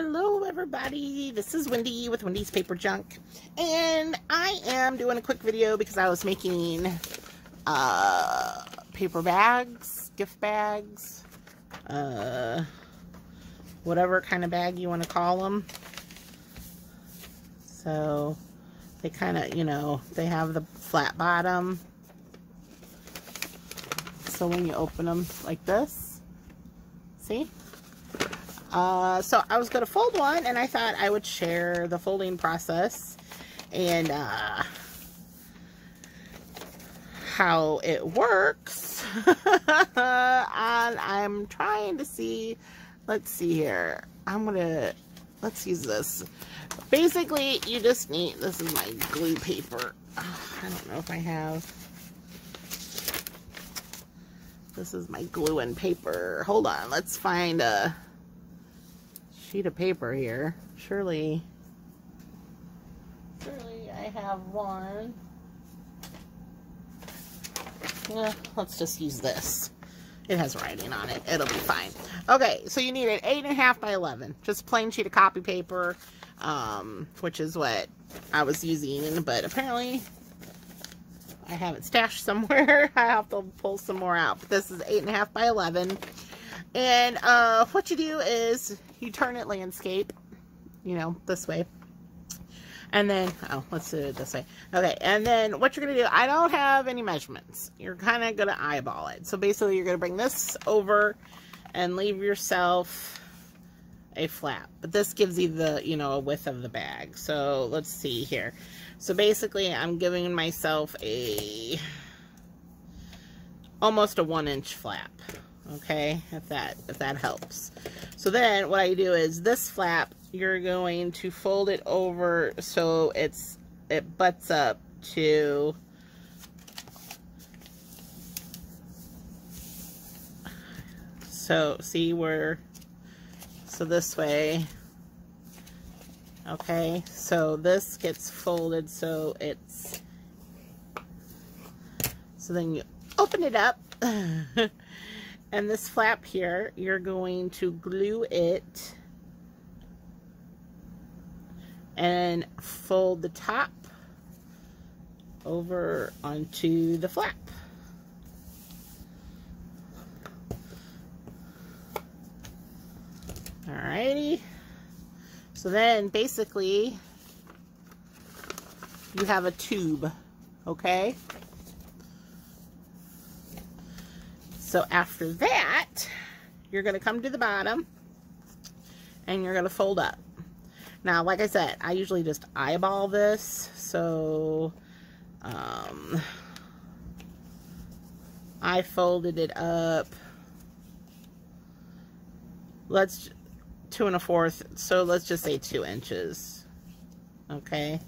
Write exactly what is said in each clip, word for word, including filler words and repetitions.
Hello everybody, this is Wendy with Wendy's Paper Junk, and I am doing a quick video because I was making uh, paper bags, gift bags, uh, whatever kind of bag you want to call them. So they kind of, you know, they have the flat bottom, so when you open them like this, see? Uh, so I was going to fold one, and I thought I would share the folding process and uh, how it works. And I'm trying to see, let's see here, I'm going to, let's use this. Basically, you just need, this is my glue paper. Oh, I don't know if I have, this is my glue and paper. Hold on, let's find a sheet of paper here. Surely, surely I have one. Yeah, let's just use this. It has writing on it. It'll be fine. Okay, so you need an eight and a half by eleven, just plain sheet of copy paper, um, which is what I was using. But apparently, I have it stashed somewhere. I have to pull some more out. But this is eight and a half by eleven. And uh, what you do is you turn it landscape, you know, this way. And then, oh, let's do it this way. Okay, and then what you're going to do, I don't have any measurements. You're kind of going to eyeball it. So basically you're going to bring this over and leave yourself a flap. But this gives you the, you know, a width of the bag. So let's see here. So basically I'm giving myself a, almost a one inch flap. Okay, if that if that helps. So then what I do is this flap, you're going to fold it over so it's it butts up to so see where so this way. Okay, so this gets folded so it's so then you open it up. And this flap here, you're going to glue it and fold the top over onto the flap. Alrighty. So then basically you have a tube, okay? So after that, you're going to come to the bottom and you're going to fold up. Now, like I said, I usually just eyeball this. So um, I folded it up. Let's two and a fourth. So let's just say two inches. Okay.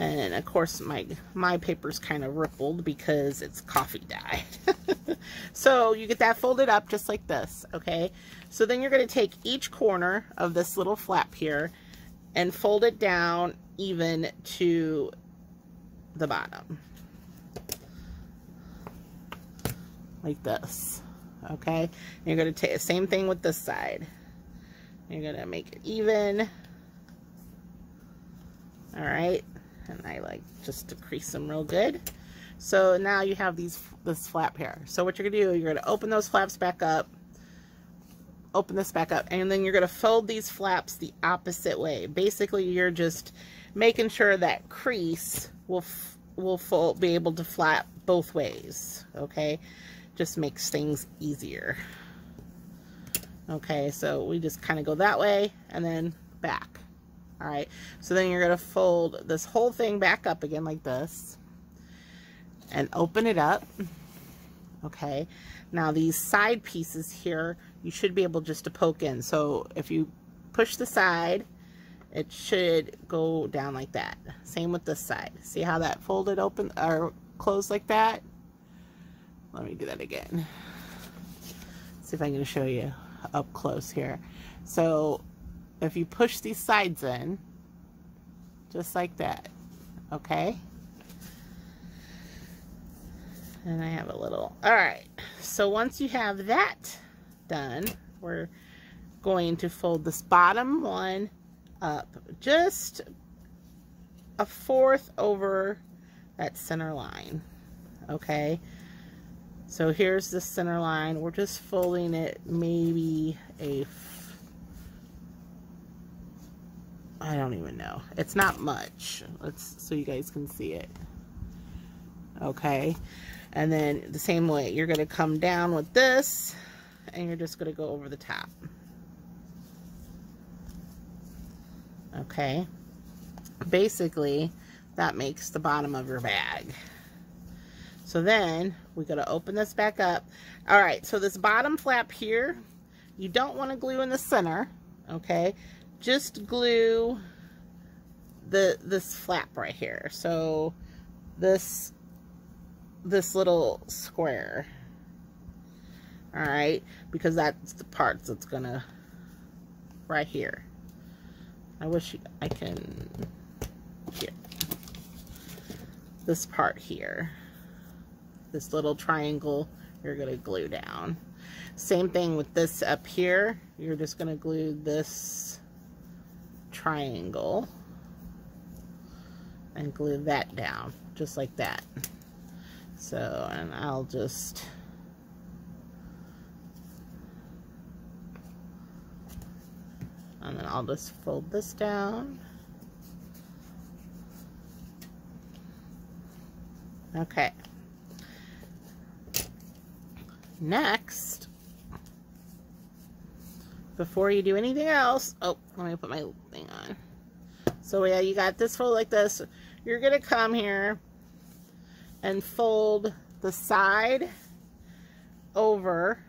And of course my my paper's kind of rippled because it's coffee dyed. So you get that folded up just like this, okay? So then you're going to take each corner of this little flap here and fold it down even to the bottom. Like this, okay? And you're going to take the same thing with this side. You're going to make it even. All right? And I like just to crease them real good. So now you have these this flap here. So what you're gonna do, you're gonna open those flaps back up, open this back up, and then you're gonna fold these flaps the opposite way. Basically, you're just making sure that crease will will fold, be able to flap both ways. Okay, just makes things easier. Okay, so we just kind of go that way and then back. Alright, so then you're going to fold this whole thing back up again like this and open it up. Okay, now these side pieces here, you should be able just to poke in. So if you push the side, it should go down like that. Same with this side. See how that folded open or closed like that? Let me do that again. Let's see if I can show you up close here. So if you push these sides in, just like that, okay? And I have a little, all right. So once you have that done, we're going to fold this bottom one up just a fourth over that center line. Okay, so here's the center line. We're just folding it maybe a, I don't even know. It's not much. Let's, so you guys can see it. Okay, and then the same way, you're going to come down with this and you're just going to go over the top. Okay, basically that makes the bottom of your bag. So then we got to open this back up. All right, so this bottom flap here, you don't want to glue in the center. Okay, just glue the this flap right here. So this this little square. All right, because that's the part that's gonna right here. I wish I can get this part here. This little triangle you're gonna glue down. Same thing with this up here. You're just gonna glue this triangle and glue that down just like that. So, and I'll just and then I'll just fold this down. Okay. Next, before you do anything else, oh, let me put my thing on. So yeah, you got this fold like this. You're gonna come here and fold the side over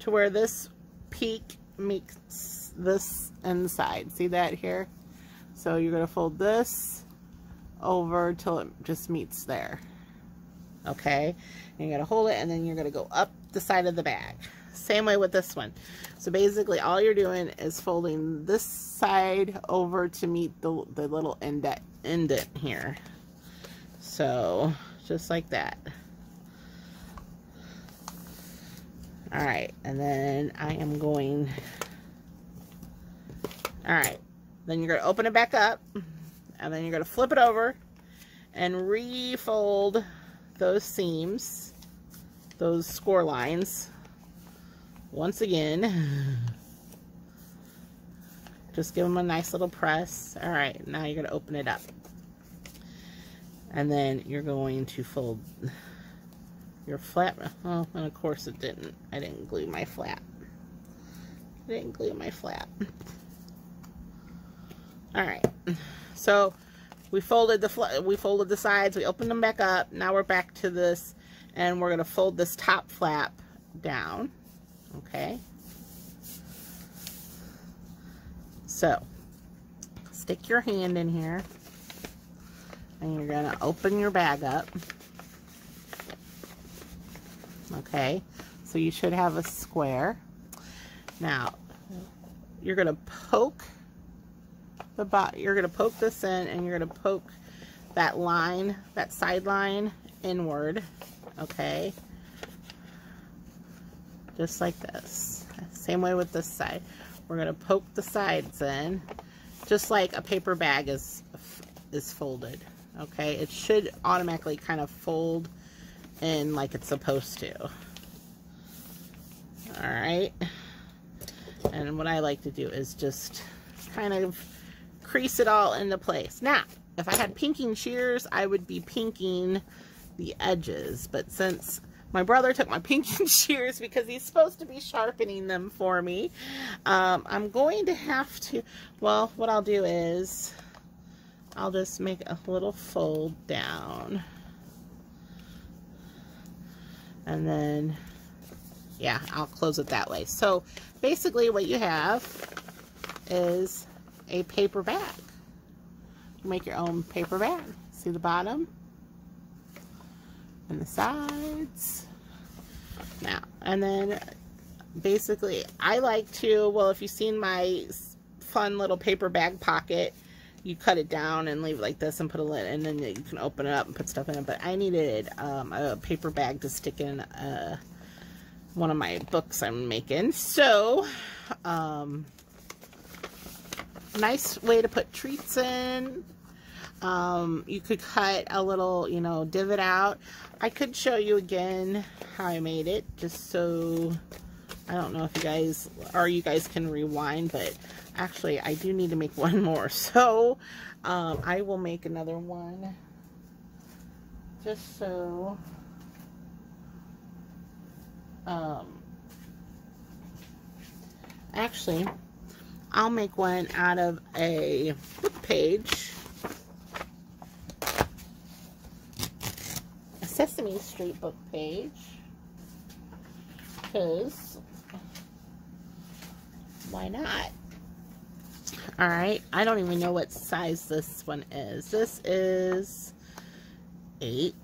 to where this peak meets this and the side. See that here? So you're gonna fold this over till it just meets there. Okay, and you're gonna hold it, and then you're gonna go up the side of the bag. Same way with this one. So basically all you're doing is folding this side over to meet the, the little indent, indent here. So just like that. All right, and then I am going, all right, then you're gonna open it back up, and then you're gonna flip it over and refold those seams, those score lines, once again. Just give them a nice little press. All right, now you're gonna open it up, and then you're going to fold your flap. Oh, and of course it didn't. I didn't glue my flap. I didn't glue my flap. All right, so we folded the we folded the sides. We opened them back up. Now we're back to this, and we're gonna fold this top flap down. Okay. So stick your hand in here, and you're gonna open your bag up. Okay. So you should have a square. Now you're gonna poke the bottom. You're gonna poke this in, and you're gonna poke that line, that sideline inward. Okay, just like this. Same way with this side. We're gonna poke the sides in, just like a paper bag is is folded. Okay, it should automatically kind of fold in like it's supposed to. All right, and what I like to do is just kind of crease it all into place. Now, if I had pinking shears, I would be pinking the edges, but since my brother took my pinking shears because he's supposed to be sharpening them for me, um, I'm going to have to, well, what I'll do is I'll just make a little fold down, and then yeah, I'll close it that way. So basically what you have is a paper bag. You make your own paper bag. See the bottom and the sides. Now, and then basically I like to, well, if you've seen my fun little paper bag pocket, you cut it down and leave it like this and put a lid, and then you can open it up and put stuff in it. But I needed um, a paper bag to stick in a one of my books I'm making. So, um, nice way to put treats in. Um, you could cut a little, you know, divot out. I could show you again how I made it, just so, I don't know if you guys, or you guys can rewind, but actually I do need to make one more. So, um, I will make another one just so, um, actually, I'll make one out of a book page, a Sesame Street book page, because why not? All right, I don't even know what size this one is. This is eight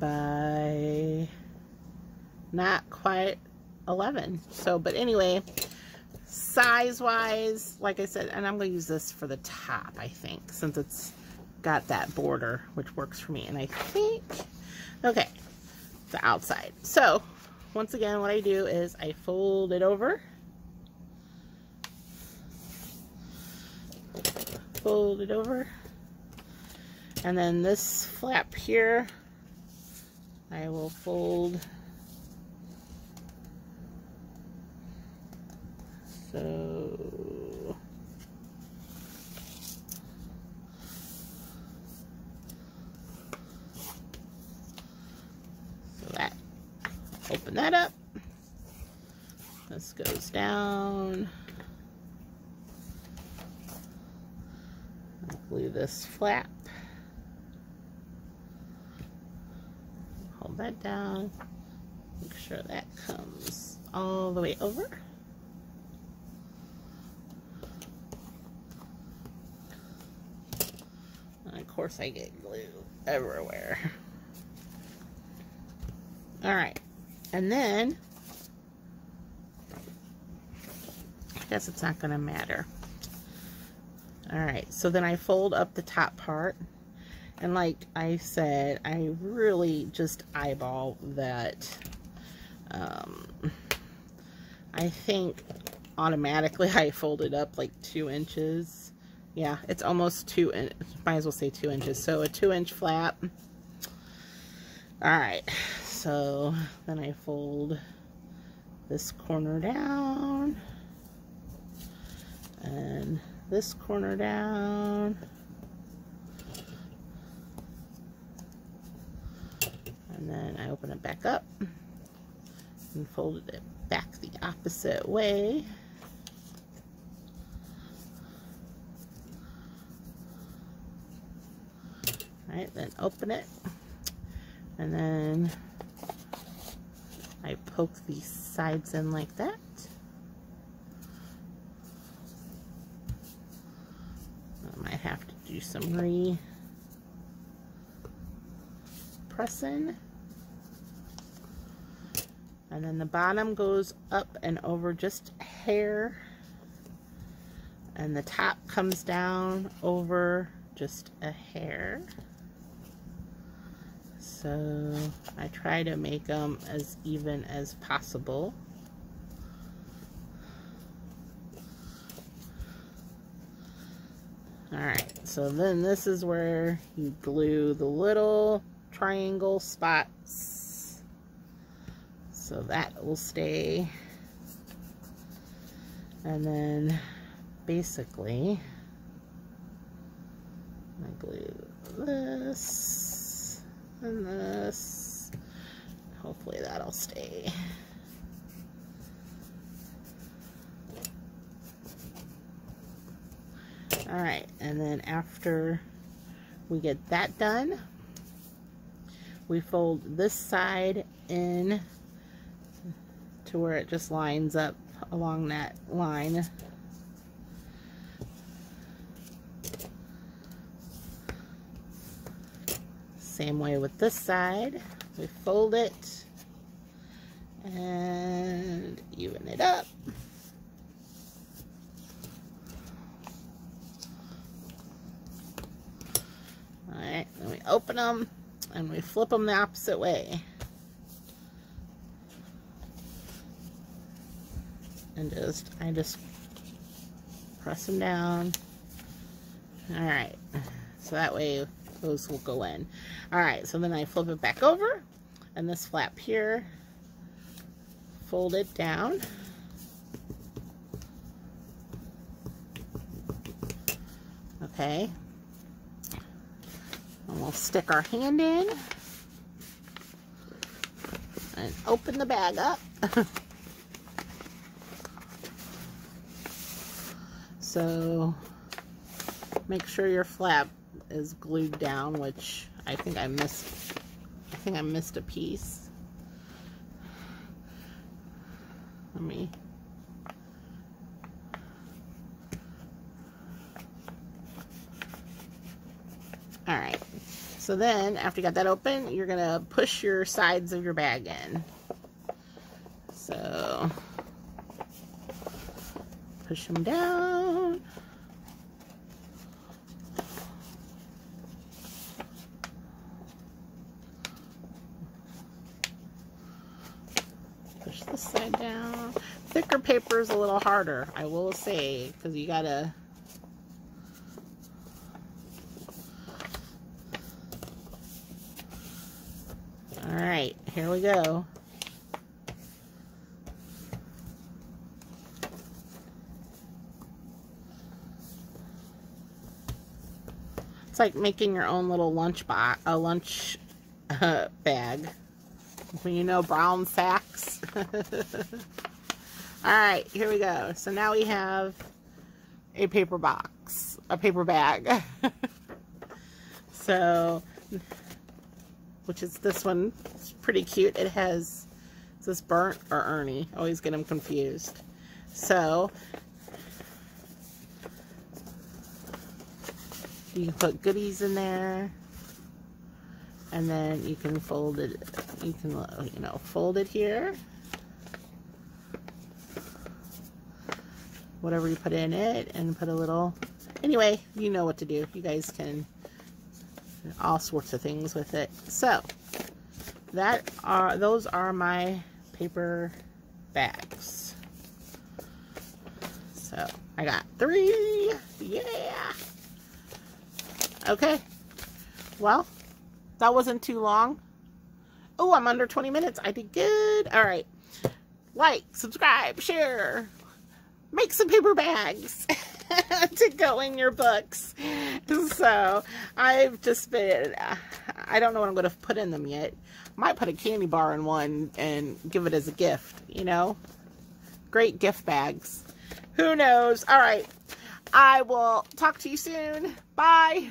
by not quite eleven. So, but anyway, size wise, like I said, and I'm going to use this for the top, I think, since it's got that border, which works for me. And I think, okay, the outside. So once again, what I do is I fold it over, fold it over, and then this flap here, I will fold so so that, open that up, this goes down, I'll glue this flap, hold that down, make sure that comes all the way over. Of course I get glue everywhere. All right, and then I guess it's not gonna matter. All right, so then I fold up the top part, and like I said, I really just eyeball that. um, I think automatically I folded up like two inches. Yeah, it's almost two inches. Might as well say two inches. So a two inch flap. Alright, so then I fold this corner down and this corner down. And then I open it back up and fold it back the opposite way. Alright, then open it, and then I poke these sides in like that. I might have to do some re-pressing. And then the bottom goes up and over just a hair, and the top comes down over just a hair. So I try to make them as even as possible. Alright, so then this is where you glue the little triangle spots. So that will stay. And then basically, I glue this. And this, hopefully that'll stay. All right, and then after we get that done, we fold this side in to where it just lines up along that line. Same way with this side, we fold it and even it up. All right, then we open them and we flip them the opposite way. and just, I just press them down. All right, so that way those will go in. All right, so then I flip it back over, and this flap here, fold it down. Okay, and we'll stick our hand in and open the bag up. So make sure your flap is glued down, which I think I missed. I think I missed a piece. Let me. All right. So then, after you got that open, you're gonna push your sides of your bag in. So push them down. Push this side down. Thicker paper is a little harder, I will say, because you gotta. All right, here we go. It's like making your own little lunch box, a lunch uh, bag. You know, brown sacks. All right, here we go. So now we have a paper box, a paper bag. So, which is this one. It's pretty cute. It has, is this Burnt or Ernie? I always get them confused. So, you can put goodies in there, and then you can fold it, you can, you know, fold it here. Whatever you put in it, and put a little, anyway, you know what to do. You guys can, all sorts of things with it. So, that are, those are my paper bags. So, I got three, yeah! Okay, well, that wasn't too long. Oh, I'm under twenty minutes. I did good. All right. Like, subscribe, share. Make some paper bags to go in your books. So I've just been, I don't know what I'm going to put in them yet. Might put a candy bar in one and give it as a gift, you know. Great gift bags. Who knows? All right. I will talk to you soon. Bye.